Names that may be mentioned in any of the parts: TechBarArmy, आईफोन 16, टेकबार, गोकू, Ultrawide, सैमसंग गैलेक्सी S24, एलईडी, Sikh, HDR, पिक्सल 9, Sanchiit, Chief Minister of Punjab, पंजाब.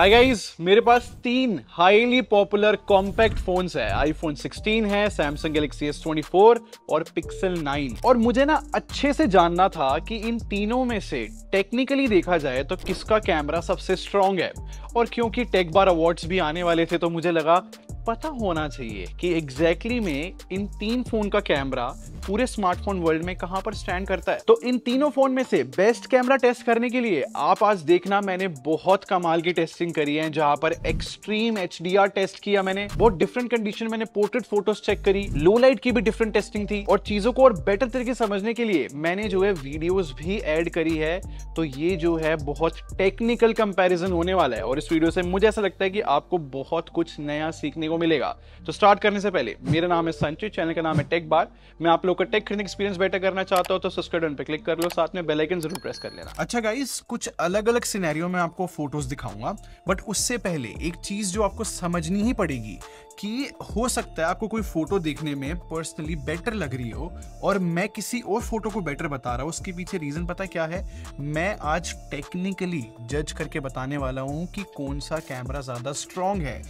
Hi guys, मेरे पास तीन हाईली पॉपुलर कॉम्पैक्ट फोन्स है। आईफोन 16 है, सैमसंग गैलेक्सी S24 और पिक्सल 9। और मुझे ना अच्छे से जानना था कि इन तीनों में से टेक्निकली देखा जाए तो किसका कैमरा सबसे स्ट्रॉन्ग है। और क्योंकि टेकबार अवार्ड्स भी आने वाले थे तो मुझे लगा पता होना चाहिए कि एग्जैक्टली में इन तीन फोन का कैमरा पूरे स्मार्टफोन वर्ल्ड में कहां पर स्टैंड करता है। तो इन तीनों फोन में से बेस्ट कैमरा टेस्ट करने के लिए आप आज देखना, मैंने बहुत कमाल की टेस्टिंग करी है जहां पर एक्सट्रीम HDR टेस्ट किया मैंने। बहुत डिफरेंट कंडीशन मैंने पोर्ट्रेट फोटोज चेक करी, लो लाइट की भी डिफरेंट टेस्टिंग थी। और चीजों को और बेटर तरीके समझने के लिए मैंने जो है वीडियोज भी एड करी है। तो ये जो है बहुत टेक्निकल कंपेरिजन होने वाला है और इस वीडियो से मुझे ऐसा लगता है कि आपको बहुत कुछ नया सीखने को मिलेगा। तो स्टार्ट करने से पहले, मेरा नाम है संचित, चैनल का नाम है टेक बार। मैं आप लोग का टेक खरीदने एक्सपीरियंस बेटर करना चाहता हूं तो सब्सक्राइब बटन पे क्लिक कर लो, साथ में बेल आइकन जरूर प्रेस कर लेना। अच्छा गाइस, कुछ अलग अलग सिनेरियो में आपको फोटोज दिखाऊंगा, बट उससे पहले एक चीज जो आपको समझनी ही पड़ेगी कि हो सकता है आपको कोई फोटो देखने में पर्सनली बेटर लग रही हो और मैं किसी और फोटो को बेटर बता रहा हूँ। उसके पीछे रीजन पता क्या है, मैं आज टेक्निकली जज करके बताने वाला हूँ कि कौन सा कैमरा ज्यादा स्ट्रॉन्ग है।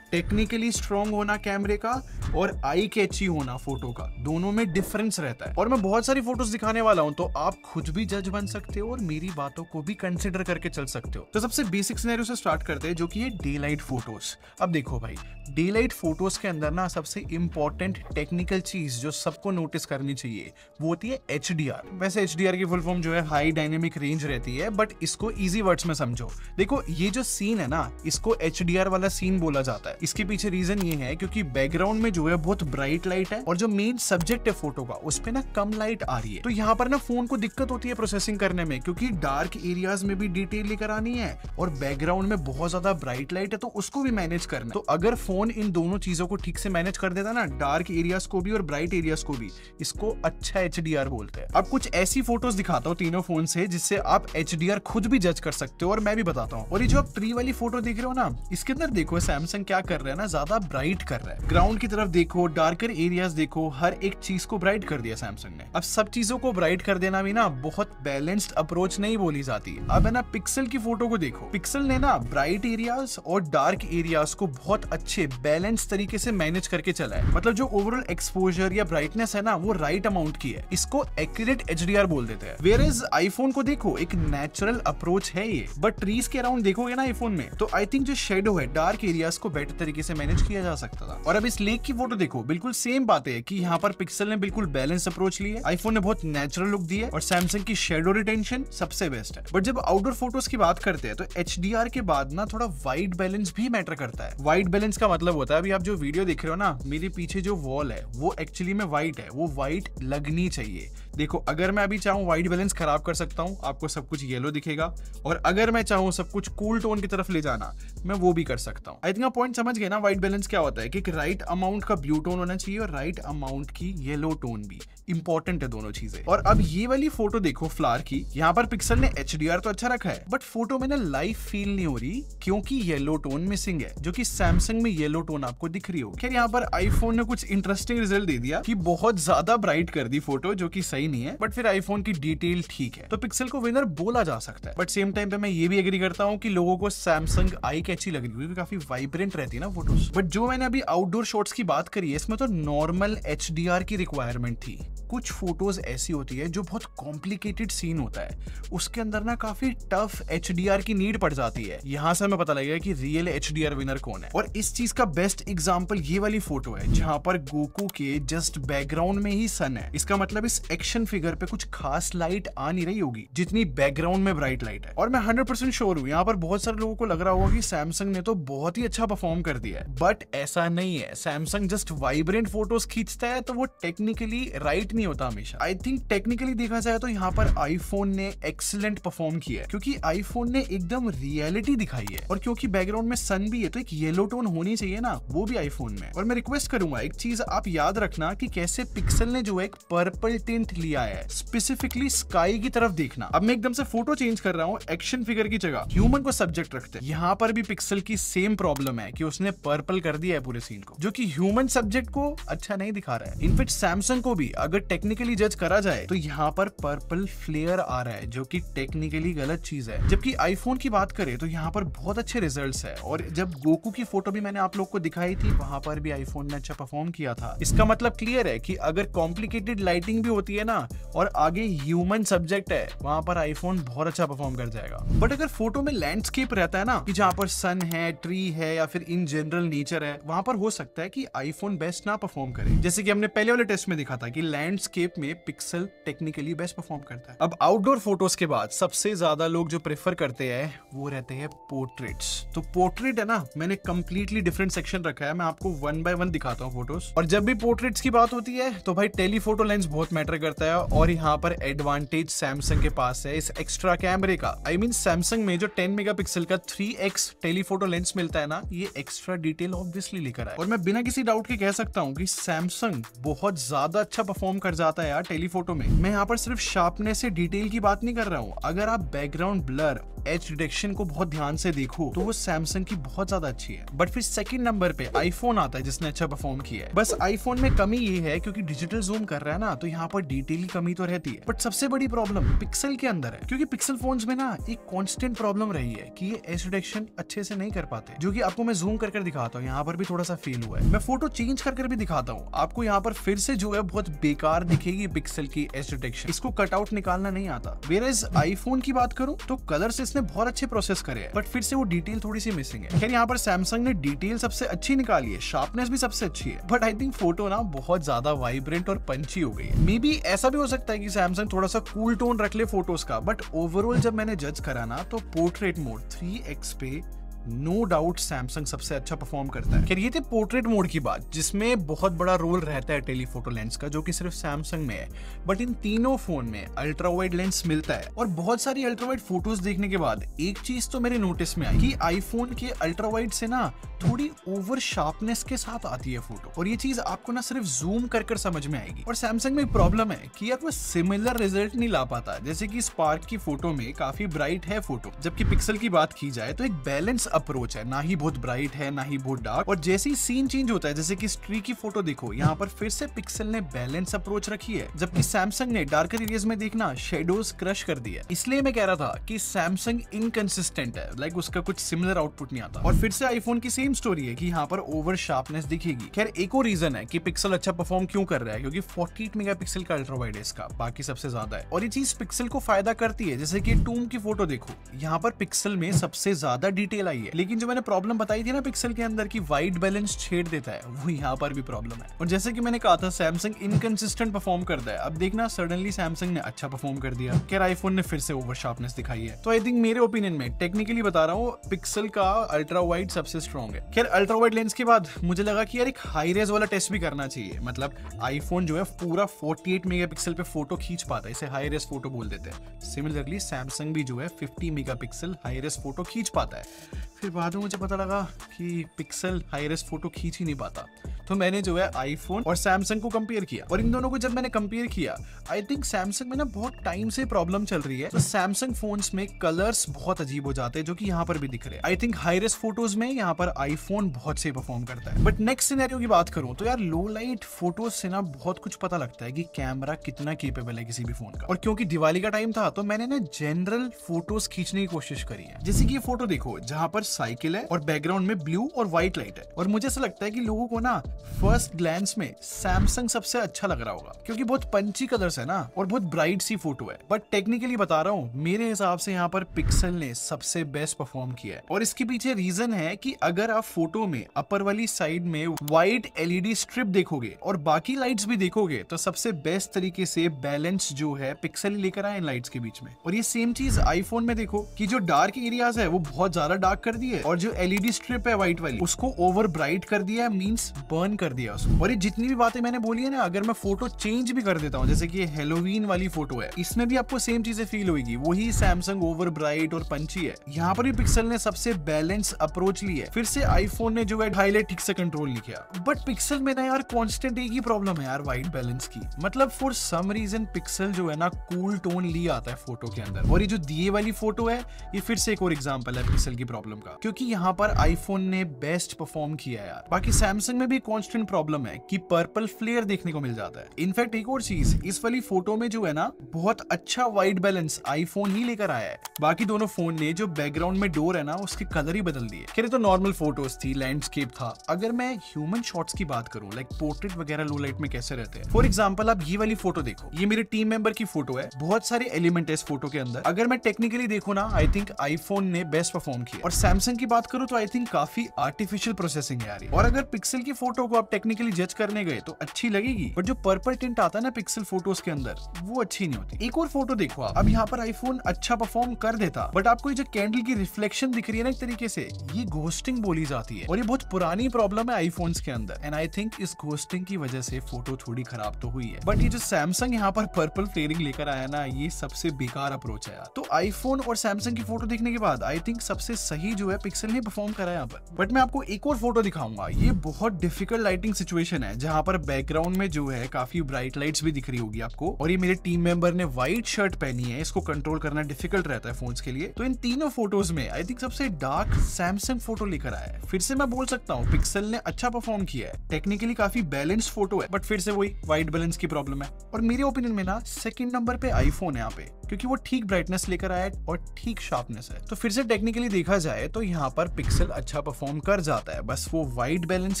टेक्निकली स्ट्रॉन्ग होना कैमरे का और आई कैची होना फोटो का, दोनों में डिफरेंस रहता है। और मैं बहुत सारी फोटोज दिखाने वाला हूं तो आप खुद भी जज बन सकते हो और मेरी बातों को भी कंसिडर करके चल सकते हो। तो सबसे बेसिक सिनेरियो से स्टार्ट करते हैं, जो कि है डे लाइट फोटोज। अब देखो भाई, डे लाइट फोटोज के अंदर ना सबसे इंपॉर्टेंट टेक्निकल चीज जो सबको नोटिस करनी चाहिए वो होती है HDR। वैसे HDR की फुल फॉर्म जो है हाई डायनेमिक रेंज रहती है, बट इसको इजी वर्ड्स में समझो। देखो ये जो सीन है ना, इसको HDR वाला सीन बोला जाता है। इसके पीछे रीजन ये है क्योंकि बैकग्राउंड में जो है बहुत ब्राइट लाइट है और जो मेन सब्जेक्ट है फोटो का उस पे ना कम लाइट आ रही है। तो यहाँ पर ना फोन को दिक्कत होती है प्रोसेसिंग करने में, क्योंकि डार्क एरियाज में भी डिटेल लेकर आनी है और बैकग्राउंड में बहुत ज्यादा ब्राइट लाइट है तो उसको भी मैनेज करना है। तो अगर फोन इन दोनों चीजों को ठीक से मैनेज कर देता ना, डार्क एरियाज को भी और ब्राइट एरियाज को भी, इसको अच्छा HDR बोलते हैं। अब कुछ ऐसी फोटोज दिखाता हूँ तीनों फोन से जिससे आप HDR खुद भी जज कर सकते हो और मैं भी बताता हूँ। और ये जो आप प्री वाली फोटो देख रहे हो ना, इसके अंदर देखो सैमसंग क्या कर रहा है ना, ज्यादा ब्राइट कर रहा है। ग्राउंड की तरफ देखो, डार्कर एरियाज देखो, हर एक चीज को ब्राइट कर दिया सैमसंग ने। अब सब चीजों को ब्राइट कर देना भी ना बहुत बैलेंस्ड अप्रोच नहीं बोली जाती। अब है ना पिक्सल की फोटो को देखो, पिक्सल ने ना ब्राइट एरियाज और डार्क एरियाज को बहुत अच्छे बैलेंस तरीके से मैनेज करके चला है। मतलब जो ओवरऑल एक्सपोजर या ब्राइटनेस है ना वो राइट अमाउंट की है, इसको एक्यूरेट HDR बोल देते हैं। वेयर इज आईफोन को देखो, एक नेचुरल अप्रोच है ये, बट ट्रीज के अराउंड देखोगे ना आईफोन में तो आई थिंक जो शेडो है डार्क एरियाज को बेटर तरीके से मैनेज किया जा सकता था। और अब इस लेक की फोटो देखो, बिल्कुल सेम बात है कि यहाँ पर पिक्सल ने बिल्कुल बैलेंस अप्रोच ली है, आईफोन ने बहुत नेचुरल लुक दी है और सैमसंग की शेडो रिटेंशन सबसे बेस्ट है। बट जब आउटडोर फोटोज की बात करते हैं तो HDR के बाद ना थोड़ा वाइड बैलेंस भी मैटर करता है। वाइड बैलेंस का मतलब होता है, अभी आप जो वीडियो देख रहे हो ना, मेरे पीछे जो वॉल है वो एक्चुअली में वाइट है, वो वाइट लगनी चाहिए। देखो अगर मैं अभी चाहूँ वाइट बैलेंस खराब कर सकता हूँ, आपको सब कुछ येलो दिखेगा, और अगर मैं चाहूँ सब कुछ कूल टोन की तरफ ले जाना, मैं वो भी कर सकता हूँ। आई थिंक आप पॉइंट समझ गए ना, वाइट बैलेंस क्या होता है कि राइट अमाउंट का ब्लू टोन होना चाहिए और राइट अमाउंट की येलो टोन भी, इंपॉर्टेंट है दोनों चीजें। और अब ये वाली फोटो देखो फ्लावर की, यहाँ पर पिक्सल ने HDR तो अच्छा रखा है बट फोटो में ना लाइव फील नहीं हो रही क्योंकि येलो टोन मिसिंग है, जो कि सैमसंग में येलो टोन आपको दिख रही हो। खैर यहाँ पर आईफोन ने कुछ इंटरेस्टिंग रिजल्ट दे दिया कि बहुत ज्यादा ब्राइट कर दी फोटो, जो कि सही नहीं है, बट फिर आईफोन की डिटेल ठीक है तो पिक्सल को विनर बोला जा सकता है। बट सेम टाइम पे मैं ये भी एग्री करता हूँ कि लोगों को सैमसंग आई कैची लग रही है क्योंकि काफी वाइब्रेंट रहती है ना फोटोज। बट जो मैंने अभी आउटडोर शॉट्स की बात करी है, इसमें तो नॉर्मल HDR की रिक्वायरमेंट थी। कुछ फोटोज ऐसी होती है जो बहुत कॉम्प्लिकेटेड सीन होता है, उसके अंदर ना काफी टफ HDR की नीड पड़ जाती है। यहाँ से हमें पता लगेगा कि रियल HDR विनर कौन है। और इस चीज का बेस्ट एग्जांपल ये वाली फोटो है जहाँ पर गोकू के जस्ट बैकग्राउंड में ही सन है। इसका मतलब इस एक्शन फिगर पे कुछ खास लाइट आ नहीं रही होगी जितनी बैकग्राउंड में ब्राइट लाइट है। और मैं 100% श्योर हूँ यहाँ पर बहुत सारे लोगों को लग रहा होगा कि सैमसंग ने तो बहुत ही अच्छा परफॉर्म कर दिया है, बट ऐसा नहीं है। सैमसंग जस्ट वाइब्रेंट फोटोज खींचता है तो वो टेक्निकली राइट नहीं होता हमेशा। आई थिंक टेक्निकली देखा जाए तो यहाँ पर आईफोन ने एक्सीलेंट परफॉर्म किया है क्योंकि आईफोन ने एकदम रियलिटी दिखाई है। और क्योंकि बैकग्राउंड में सन भी है तो एक येलो टोन होनी चाहिए ना, वो भी आईफोन में। और मैं रिक्वेस्ट करूंगा एक चीज आप याद रखना कि कैसे पिक्सल ने जो एक पर्पल टिंट लिया है, स्पेसिफिकली स्काई की तरफ देखना। अब मैं एकदम से फोटो चेंज कर रहा हूँ, एक्शन फिगर की जगह ह्यूमन को सब्जेक्ट रखते हैं। यहाँ पर भी पिक्सल की सेम प्रॉब्लम है कि उसने पर्पल कर दिया है पूरे सीन को, जो की ह्यूमन सब्जेक्ट को अच्छा नहीं दिखा रहा है। इनफेक्ट सैमसंग को भी अगर टेक्निकली जज करा जाए तो यहाँ पर पर्पल फ्लेयर आ रहा है जो कि टेक्निकली गलत चीज है। जबकि आईफोन की बात करें तो यहाँ पर बहुत अच्छे रिजल्ट्स है और जब गोकू की फोटो भी मैंने आप लोग को दिखाई थी वहां पर भी आईफोन ने अच्छा परफॉर्म किया था। इसका मतलब क्लियर है कि अगर कॉम्प्लिकेटेड लाइटिंग भी होती है ना और आगे ह्यूमन सब्जेक्ट है वहां पर आईफोन बहुत अच्छा परफॉर्म कर जाएगा। बट अगर फोटो में लैंडस्केप रहता है ना कि जहाँ पर सन है, ट्री है या फिर इन जनरल नेचर है, वहां पर हो सकता है कि आईफोन बेस्ट ना परफॉर्म करे, जैसे कि हमने पहले वाले टेस्ट में दिखा था कि लैंडस्केप में पिक्सल टेक्निकली बेस्ट परफॉर्म करता है। अब आउटडोर फोटोज के बाद सबसे ज्यादा लोग जो प्रेफर करते हैं वो रहते हैं पोर्ट्रेट्स। तो पोर्ट्रेट है ना, मैंने कंप्लीटली डिफरेंट सेक्शन रखा है, मैं आपको वन बाय वन दिखाता हूँ फोटोज। और जब भी पोर्ट्रेट्स की बात होती है तो भाई टेलीफोटो लेंस बहुत मैटर करता है और यहाँ पर एडवांटेज सैमसंग के पास है इस एक्स्ट्रा कैमरे का। आई मीन सैमसंग में जो 10 मेगापिक्सल का 3x टेलीफोटो लेंस मिलता है ना, ये एक्स्ट्रा डिटेल ऑब्वियसली लेकर आया। और मैं बिना किसी डाउट के कह सकता हूँ कि सैमसंग बहुत ज्यादा अच्छा परफॉर्म कर जाता है यार टेलीफोटो में। मैं यहाँ पर सिर्फ शार्पनेस से डिटेल की बात नहीं कर रहा हूँ, अगर आप बैकग्राउंड ब्लर, एज डिटेक्शन को बहुत ध्यान से देखो तो वो सैमसंग की बहुत ज्यादा अच्छी है। बट फिर सेकंड नंबर पे आईफोन आता है जिसने अच्छा परफॉर्म किया है। बस आईफोन में कमी ये है क्योंकि डिजिटल जूम कर रहा है ना, तो यहाँ पर डिटेल की कमी तो रहती है। बट सबसे बड़ी प्रॉब्लम पिक्सल के अंदर है, क्योंकि पिक्सल फोन्स में ना एक कांस्टेंट प्रॉब्लम रही है कि ये एज डिटेक्शन अच्छे से नहीं कर पाते, जो कि आपको मैं जूम कर दिखाता हूँ। यहाँ पर भी थोड़ा सा फेल हुआ है, मैं फोटो चेंज कर भी दिखाता हूँ आपको। यहाँ पर फिर से जो है बहुत बेकार दिखेगी पिक्सल की एज डिटेक्शन, इसको कटआउट निकालना नहीं आता। वेयरएज आईफोन की बात करूँ तो कलर से इसने बहुत अच्छे प्रोसेस करे हैं, बट फिर से वो डिटेल थोड़ी सी मिसिंग है। खैर यहाँ पर सैमसंग ने डिटेल सबसे अच्छी निकाली है, शार्पनेस भी सबसे अच्छी है, बट आई थिंक फोटो ना बहुत ज्यादा वाइब्रेंट और पंची हो गई है। मे बी ऐसा भी हो सकता है कि सैमसंग थोड़ा सा कूल टोन रख ले फोटोज का, बट ओवरऑल जब मैंने जज करा ना तो पोर्ट्रेट मोड 3x पे नो डाउट सैमसंग सबसे अच्छा परफॉर्म करता है। खैर ये थे पोर्ट्रेट मोड की बात, जिसमें बहुत बड़ा रोल रहता है टेलीफोटो लेंस का, जो कि सिर्फ सैमसंग में है। बट इन तीनों फोन में अल्ट्रा वाइड लेंस मिलता है और बहुत सारी अल्ट्रा वाइड फोटोज देखने के बाद एक चीज तो मेरे नोटिस में आई कि आईफोन के अल्ट्रा वाइड से ना थोड़ी ओवर शार्पनेस के साथ आती है फोटो, और ये चीज आपको ना सिर्फ जूम कर समझ में आएगी। और सैमसंग में एक प्रॉब्लम है कि यार वो सिमिलर रिजल्ट नहीं ला पाता, जैसे कि स्पार्क की फोटो में काफी ब्राइट है फोटो, जबकि पिक्सल की बात की जाए तो एक बैलेंस अप्रोच है, ना ही बहुत ब्राइट है ना ही बहुत डार्क। और जैसे ही सीन चेंज होता है, जैसे कि स्ट्री की फोटो देखो, यहाँ पर फिर से पिक्सल ने बैलेंस अप्रोच रखी है, जबकि सैमसंग ने डार्कर एरियाज में देखना शेडोज क्रश कर दिया। इसलिए मैं कह रहा था कि सैमसंग इनकंसिस्टेंट है, लाइक उसका कुछ सिमिलर आउटपुट नहीं आता। और फिर से आईफोन की सेम स्टोरी है कि यहाँ पर ओवर शार्पनेस दिखेगी। खैर एक और रीजन है कि पिक्सल अच्छा परफॉर्म क्यों कर रहा है, क्योंकि 48 मेगापिक्सल का अल्ट्रा वाइड है इसका, बाकी सबसे ज्यादा है। और ये चीज पिक्सल को फायदा करती है, जैसे कि टूम की फोटो देखो, यहाँ पर पिक्सल में सबसे ज्यादा डिटेल आई है। लेकिन जो मैंने प्रॉब्लम बताई थी ना पिक्सल के अंदर की वाइड बैलेंस छेड़ देता है, वो यहाँ पर भी प्रॉब्लम है। और जैसे कि मैंने कहा था सैमसंग इनकंसिस्टेंट परफॉर्म करता है। अब देखना सडनली सैमसंग ने अच्छा परफॉर्म कर दिया, खैर आईफोन ने फिर से ओवर शार्पनेस दिखाई है। तो आई थिंक मेरे ओपिनियन में टेक्निकली बता रहा हूँ पिक्सल का अल्ट्रा वाइड सबसे स्ट्रॉन्ग है। खैर अल्ट्रा वाइड लेंस के बाद मुझे लगा कि यार एक हाई रेज वाला टेस्ट भी करना चाहिए, मतलब आईफोन जो है पूरा 48 मेगापिक्सल पे फोटो खींच पाता है, इसे हाई रेज फोटो बोल देते हैं। सिमिलरली सैमसंग भी जो है 50 मेगापिक्सल हाई रेज फोटो खींच पाता है। फिर बाद में मुझे पता लगा कि पिक्सल हाई रेस फोटो खींच ही नहीं पाता, तो मैंने जो है आईफोन और सैमसंग को कंपेयर किया। और इन दोनों को जब मैंने कंपेयर किया, आई थिंक सैमसंग में ना बहुत टाइम से प्रॉब्लम चल रही है, तो सैमसंग फोन्स में कलर्स बहुत अजीब हो जाते हैं, जो कि यहाँ पर भी दिख रहे हैं। I think high res photos में यहाँ पर आईफोन बहुत सही परफॉर्म करता है। बट नेक्स्ट सिनेरियो की बात करूँ तो यार लो लाइट फोटोज से ना बहुत कुछ पता लगता है कि कैमरा कितना केपेबल है किसी भी फोन का। और क्योंकि दिवाली का टाइम था तो मैंने ना जनरल फोटोज खींचने की कोशिश करी है, जैसे कि ये फोटो देखो जहाँ पर साइकिल है और बैकग्राउंड में ब्लू और व्हाइट लाइट है। और मुझे ऐसा लगता है कि लोगों को ना फर्स्ट ग्लैंस में सैमसंग सबसे अच्छा लग रहा होगा, क्योंकि बहुत पंची कलर्स है ना और बहुत ब्राइट सी फोटो है। बट टेक्निकली बता रहा हूँ, मेरे हिसाब से यहाँ पर पिक्सल ने सबसे बेस्ट परफॉर्म किया है। और इसके पीछे रीजन है कि अगर आप फोटो में अपर वाली साइड में व्हाइट एलईडी स्ट्रिप देखोगे और बाकी लाइट्स भी देखोगे तो सबसे बेस्ट तरीके से बैलेंस जो है पिक्सल लेकर आए इन लाइट्स के बीच में। और ये सेम चीज आईफोन में देखो कि जो डार्क एरियाज है वो बहुत ज्यादा डार्क कर दिए, और जो एलईडी स्ट्रिप है व्हाइट वाली उसको ओवर ब्राइट कर दिया है, मींस बर्न कर दिया उसको। और ये जितनी भी बातें मैंने बोली है ना, अगर मैं फोटो चेंज भी कर देता हूँ, जैसे कि ये हेलोवीन वाली फोटो है, इसमें भी आपको सेम चीजें फील होगी, वही सैमसंग ओवर ब्राइट और पंची है। यहाँ पर भी पिक्सल ने सबसे बैलेंस अप्रोच ली है, फिर से आईफोन ने जो है हाईलाइट ठीक से कंट्रोल नहीं किया। बट पिक्सल में ना यार कॉन्स्टेंट एक ही प्रॉब्लम है यार, वाइट बैलेंस की, मतलब फॉर सम रीजन पिक्सल जो है ना कूल टोन ली आता है फोटो के अंदर। और ये जो दिए वाली फोटो है ये फिर से एक और एग्जाम्पल है पिक्सल की प्रॉब्लम का, क्योंकि यहाँ पर आईफोन ने बेस्ट परफॉर्म किया यार। बाकी सैमसंग में भी कांस्टेंट प्रॉब्लम है कि पर्पल फ्लेयर देखने को मिल जाता है। इनफैक्ट एक और चीज, इस वाली फोटो में जो है ना बहुत अच्छा वाइट बैलेंस आईफोन ही लेकर आया है। बाकी दोनों फोन ने जो बैकग्राउंड में डोर है ना उसके कलर ही बदल दिए। खैर तो नॉर्मल फोटोज थी, लैंडस्केप था। अगर मैं ह्यूमन शॉट्स की बात करूं, लाइक पोर्ट्रेट वगैरह लो लाइट में कैसे रहते हैं, फॉर एग्जांपल आप ये वाली फोटो देखो, ये मेरे टीम मेंबर की फोटो है, बहुत सारे एलिमेंट है इस फोटो के अंदर। अगर मैं टेक्निकली देखूं ना, आई थिंक आईफोन ने बेस्ट परफॉर्म किया। और सैमसंग की बात करूं तो आई थिंक काफी आर्टिफिशियल प्रोसेसिंग है यार। और अगर पिक्सल की फोटो को आप टेक्निकली जज करने गए तो अच्छी लगेगी, बट जो पर्पल टिंट आता है ना पिक्सल फोटोज के अंदर, वो अच्छी नहीं होती। एक और फोटो देखो आप, अब यहाँ पर आईफोन अच्छा परफॉर्म कर देता, बट आपको जो कैंडल की रिफ्लेक्शन दिख रही है ना एक तरीके से, ये घोस्टिंग बोली जाती है। और ये बहुत पुरानी प्रॉब्लम है आईफोन्स के अंदर, एंड आई थिंक इस घोस्टिंग की वजह से फोटो थोड़ी खराब तो हुई है, बट ये जो सैमसंग यहाँ पर पर्पल फ्लेयरिंग लेकर आया ना, ये सबसे बेकार अप्रोच है यार। तो आईफोन और सैमसंग की फोटो देखने के बाद आई थिंक सबसे सही जो है पिक्सल ने परफॉर्म करा यहाँ पर। बट मैं आपको एक और फोटो दिखाऊंगा, ये बहुत डिफिकल्ट लाइटिंग सिचुएशन है जहाँ पर बैकग्राउंड में जो है काफी ब्राइट लाइट्स भी दिख रही होगी आपको। और ये मेरे टीम मेंबर ने व्हाइट शर्ट पहनी है, इसको कंट्रोल करना डिफिकल्ट रहता है फोन्स के लिए। तो इन तीनों फोटोज में आई थिंक सबसे डार्क सैमसंग फोटो लेकर आया है। फिर से मैं बोल सकता हूँ पिक्सल ने अच्छा परफॉर्म किया है, टेक्निकली काफी बैलेंस्ड फोटो है, बट फिर से वही वाइट बैलेंस की प्रॉब्लम है। और मेरे ओपिनियन में ना सेकंड नंबर पे आईफोन है यहाँ पे, क्योंकि वो ठीक ब्राइटनेस लेकर आया है और ठीक शार्पनेस है। तो फिर से टेक्निकली देखा जाए तो यहाँ पर पिक्सल अच्छा परफॉर्म कर जाता है, बस वो वाइट बैलेंस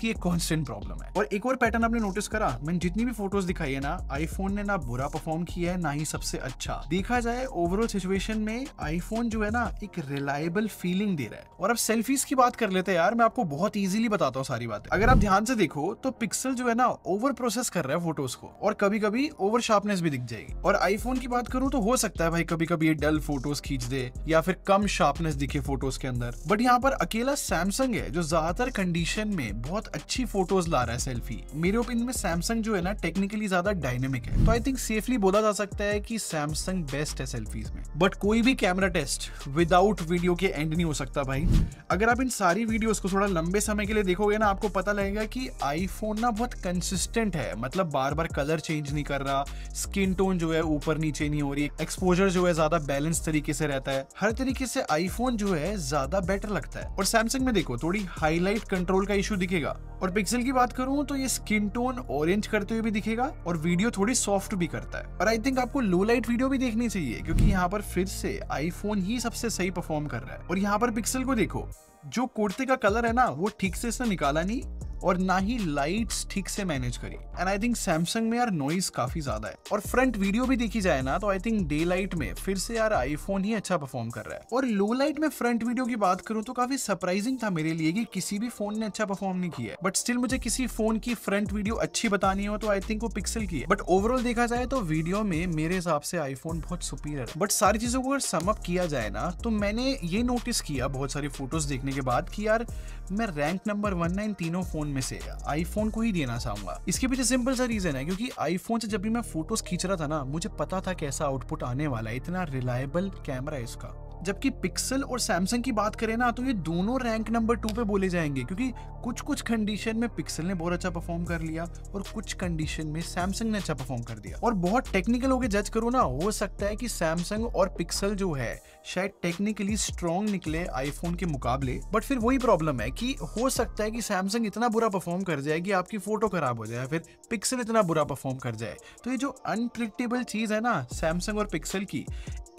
की एक कांस्टेंट प्रॉब्लम है। और एक और पैटर्न आपने नोटिस करा, मैंने जितनी भी फोटोज दिखाई है ना, आईफोन ने ना बुरा परफॉर्म किया है ना ही सबसे अच्छा। देखा जाए ओवरऑल सिचुएशन में आईफोन जो है ना एक रिलायबल फीलिंग दे रहा है। और अब सेल्फीज की बात कर लेते हैं यार, मैं आपको बहुत इजीली बताता हूँ सारी बातें। अगर आप ध्यान से देखो तो पिक्सल जो है ना ओवर प्रोसेस कर रहा है फोटोज को, और कभी कभी ओवर शार्पनेस भी दिख जाएगी। और आईफोन की बात करूँ तो हो सकता है भाई कभी कभी ये डल फोटोज खींच दे या फिर कम शार्पनेस दिखे फोटोज के अंदर, बट यहाँ पर अकेला सैमसंग है जो ज्यादातर कंडीशन में बहुत अच्छी फोटोज ला रहा है सेल्फी। मेरे ओपिनियन में सैमसंग जो है ना टेक्निकली ज्यादा डायनेमिक है, तो आई थिंक सेफली बोला जा सकता है कि सैमसंग बेस्ट है सेल्फीज में। बट कोई भी कैमरा टेस्ट विदाउट वीडियो के एंड नहीं हो सकता भाई। अगर आप इन सारी वीडियोस को थोड़ा लंबे समय के लिए देखोगे ना, आपको पता लगेगा कि आईफोन ना बहुत कंसिस्टेंट है, मतलब बार बार कलर चेंज नहीं कर रहा, स्किन टोन जो है ऊपर नीचे नहीं हो रही, एक्सपोजर जो है ज्यादा बैलेंस तरीके से रहता है, हर तरीके से आईफोन जो है ज्यादा बेटर लगता है। और सैमसंग में देखो थोड़ी हाईलाइट कंट्रोल का इशू दिखेगा। और पिक्सल की बात करूं तो ये स्किन टोन ऑरेंज करते हुए भी दिखेगा और वीडियो थोड़ी सॉफ्ट भी करता है। और आई थिंक आपको लो लाइट वीडियो भी देखनी चाहिए, क्योंकि यहाँ पर फिर से आईफोन ही सबसे सही परफॉर्म कर रहा है। और यहाँ पर पिक्सल को देखो, जो कुर्ते का कलर है ना वो ठीक से इसने निकाला नहीं, और ना ही लाइट्स ठीक से मैनेज करी। एंड आई थिंक सैमसंग में यार नॉइज काफी ज्यादा है। और फ्रंट वीडियो भी देखी जाए ना तो आई थिंक डे लाइट में फिर से यार आईफोन ही अच्छा परफॉर्म कर रहा है। और लो लाइट में फ्रंट वीडियो की बात करूं तो काफी सरप्राइजिंग था मेरे लिए कि किसी भी फोन ने अच्छा परफॉर्म नहीं किया है, बट स्टिल मुझे किसी फोन की फ्रंट वीडियो अच्छी बतानी हो तो आई थिंक वो पिक्सल की है। बट ओवरऑल देखा जाए तो वीडियो में मेरे हिसाब से आईफोन बहुत सुपीरियर है। बट सारी चीजों को अगर सम अप किया जाए ना, तो मैंने ये नोटिस किया बहुत सारी फोटोज देखने के बाद कि यार मैं रैंक नंबर 1 इन तीनों फोन में से आईफोन को ही देना चाहूंगा। इसके पीछे सिंपल सा रीजन है, क्योंकि आईफोन से जब भी मैं फोटोज खींच रहा था ना, मुझे पता था कैसा आउटपुट आने वाला है, इतना रिलायबल कैमरा है इसका। जबकि पिक्सल और सैमसंग की बात करें ना तो ये दोनों रैंक नंबर 2 पे बोले जाएंगे, क्योंकि कुछ कुछ कंडीशन में पिक्सल ने बहुत अच्छा परफॉर्म कर लिया और कुछ कंडीशन में सैमसंग ने अच्छा परफॉर्म कर दिया। और बहुत टेक्निकल होके जज करो ना, हो सकता है कि सैमसंग और पिक्सल जो है शायद टेक्निकली स्ट्रॉन्ग निकले आईफोन के मुकाबले, बट फिर वही प्रॉब्लम है कि हो सकता है कि सैमसंग इतना बुरा परफॉर्म कर जाए कि आपकी फोटो खराब हो जाए, फिर पिक्सल इतना बुरा परफॉर्म कर जाए। तो ये जो अनप्रिडिक्टेबल चीज है ना सैमसंग और पिक्सल की,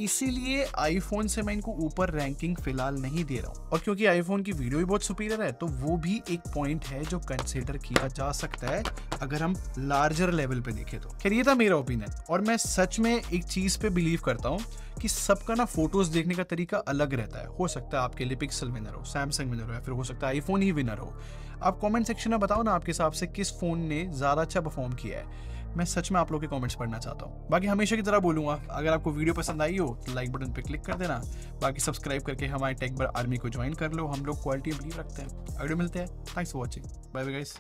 इसीलिए आईफोन से मैं इनको ऊपर रैंकिंग फिलहाल नहीं दे रहा हूँ। और क्योंकि आईफोन की वीडियो भी बहुत सुपीरियर है, तो वो भी एक पॉइंट है जो कंसीडर किया जा सकता है अगर हम लार्जर लेवल पे देखें तो। खैर ये था मेरा ओपिनियन, और मैं सच में एक चीज़ पे बिलीव करता हूँ कि सबका ना फोटोज देखने का तरीका अलग रहता है। हो सकता है आपके लिए पिक्सल विनर हो, सैमसंग विनर हो, या फिर हो सकता है आईफोन ही विनर हो। आप कमेंट सेक्शन में बताओ ना आपके हिसाब से किस फोन ने ज़्यादा अच्छा परफॉर्म किया है। मैं सच में आप लोगों के कमेंट्स पढ़ना चाहता हूँ। बाकी हमेशा की तरह बोलूँगा, अगर आपको वीडियो पसंद आई हो तो लाइक बटन पर क्लिक कर देना। बाकी सब्सक्राइब करके हमारे टेकबार आर्मी को ज्वाइन कर लो, हम लोग क्वालिटी बिलीव रखते हैं। अगले मिलते हैं, thanks for watching, bye bye guys.